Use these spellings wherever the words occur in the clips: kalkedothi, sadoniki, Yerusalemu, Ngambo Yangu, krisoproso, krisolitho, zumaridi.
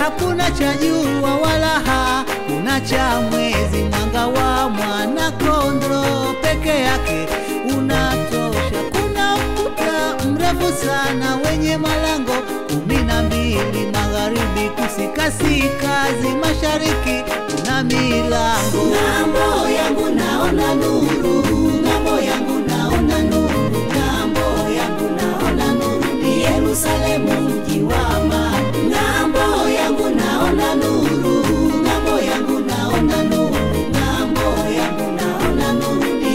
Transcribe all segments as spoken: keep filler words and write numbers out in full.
Hakuna cha jua wala hakuna cha mwezi, mwanga wa mwana kondro peke yake unatosha. Kuna ukuta mrefu sana wenye malango kumi na mbili, magharibi, kusikasi, kazi, mashariki na milango. Ngambo yangu naona nuru, ngambo yangu naona nuru, ngambo yangu naona nuru, ni Yerusalemu mji wa amani.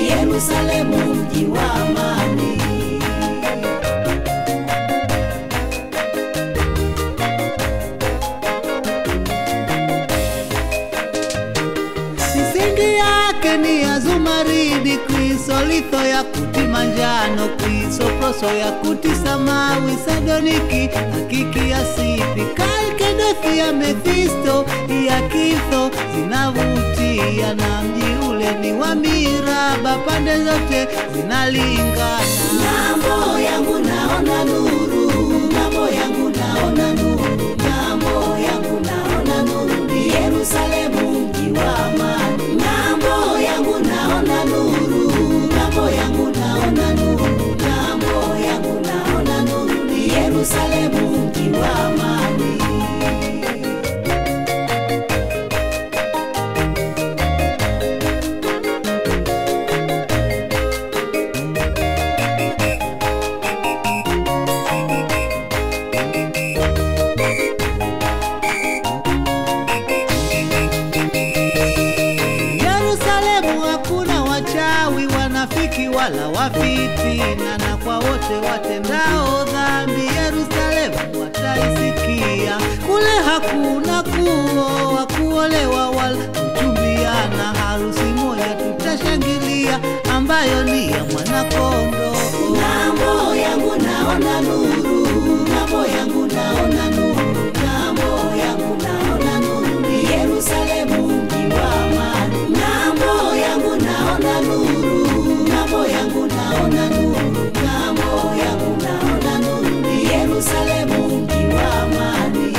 Yerusalemu mji wa amani. Misingi yake ni ya zumaridi, krisolitho ya kuti manjano, krisoproso ya kuti samawi, sadoniki, hakiki ya sipi, kalkedothi ya Mephisto, ya kitho zinavutia, na mji ule ni wa miraba, pande zote zinalingana. Ngambo yangu naona nuru, ngambo yangu naona nuru, ngambo yangu naona nuru, ni Yerusalemu mji wa amani. Ngambo yangu naona nuru, ngambo yangu naona nuru, ngambo yangu naona nuru, ni Yerusalemu mji wa amani. Wala wafitina, na kwa wote watendao dhambi Yerusalemu wataisikia. Kule hakuna kuoa, kuolewa wala kuchumbiana, harusi moja tutashangilia ambayo ni ya mwana kondoo. Ngambo yangu naona nuru, ngambo yangu naona nuru, ngambo yangu naona nuru, ni Yerusalemu mji wa amani. Ngambo yangu naona nuru, ngambo yangu naona nuru, ngambo yangu naona nuru, ni Yerusalemu mji wa amani.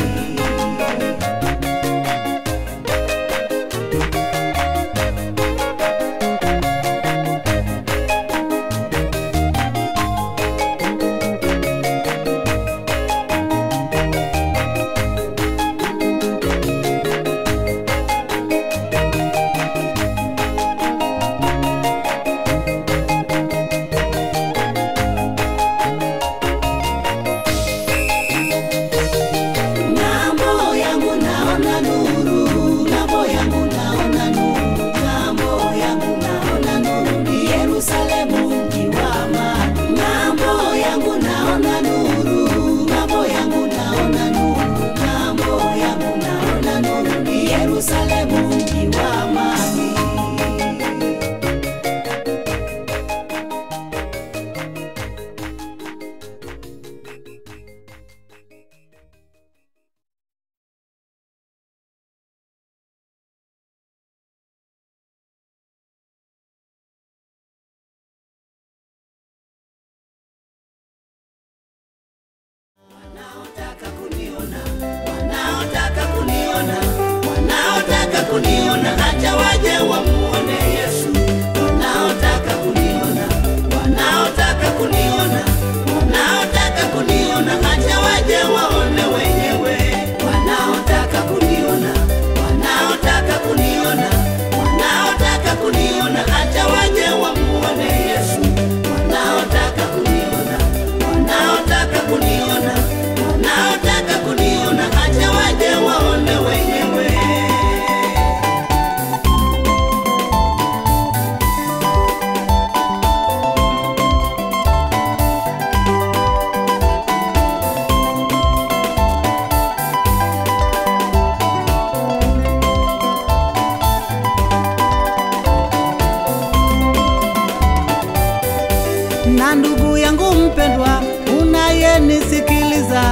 na ndugu yangu mpendwa, unayenisikiliza,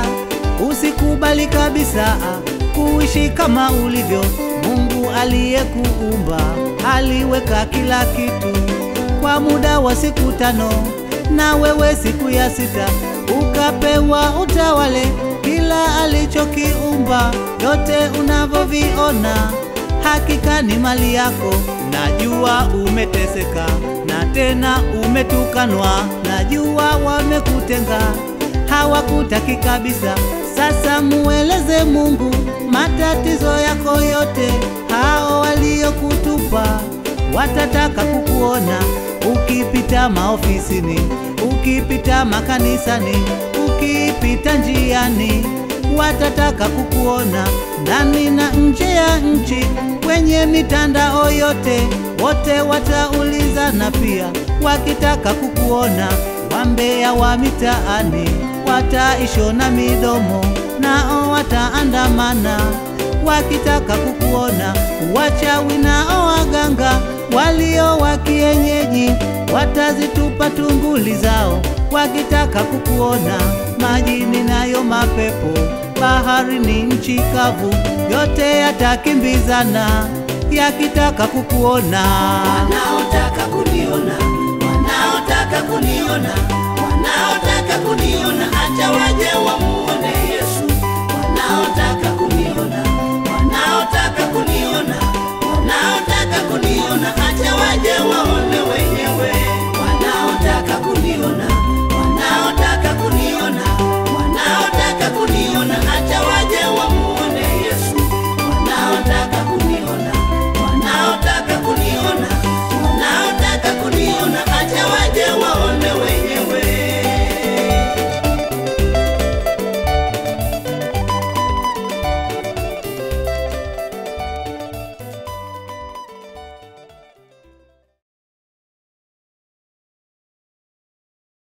usikubali kabisa kuishi kama ulivyo. Mungu aliyekuumba aliweka kila kitu kwa muda wa siku tano, na wewe siku ya sita ukapewa utawale kila alichokiumba. Yote unavyoviona hakika ni mali yako. Najua umeteseka na tena umetukanwa, najua wamekutenga, hawakutaki kabisa. Sasa mueleze Mungu matatizo yako yote. Hao waliokutupa watataka kukuona ukipita maofisini, ukipita makanisani, ukipita njiani. Watataka kukuona ndani na nje ya nchi, kwenye mitandao yote. Wote wataulizana pia wakitaka kukuona. Wambea wa mitaani wataishona midomo, nao wataandamana wakitaka kukuona. Wachawi nao waganga walio wa kienyeji watazitupa tunguli zao wakitaka kukuona. Majini nayo mapepo, bahari ni nchi kavu, yote yatakimbizana yakitaka kukuona. Wanaotaka kuniona, wanaotaka kuniona.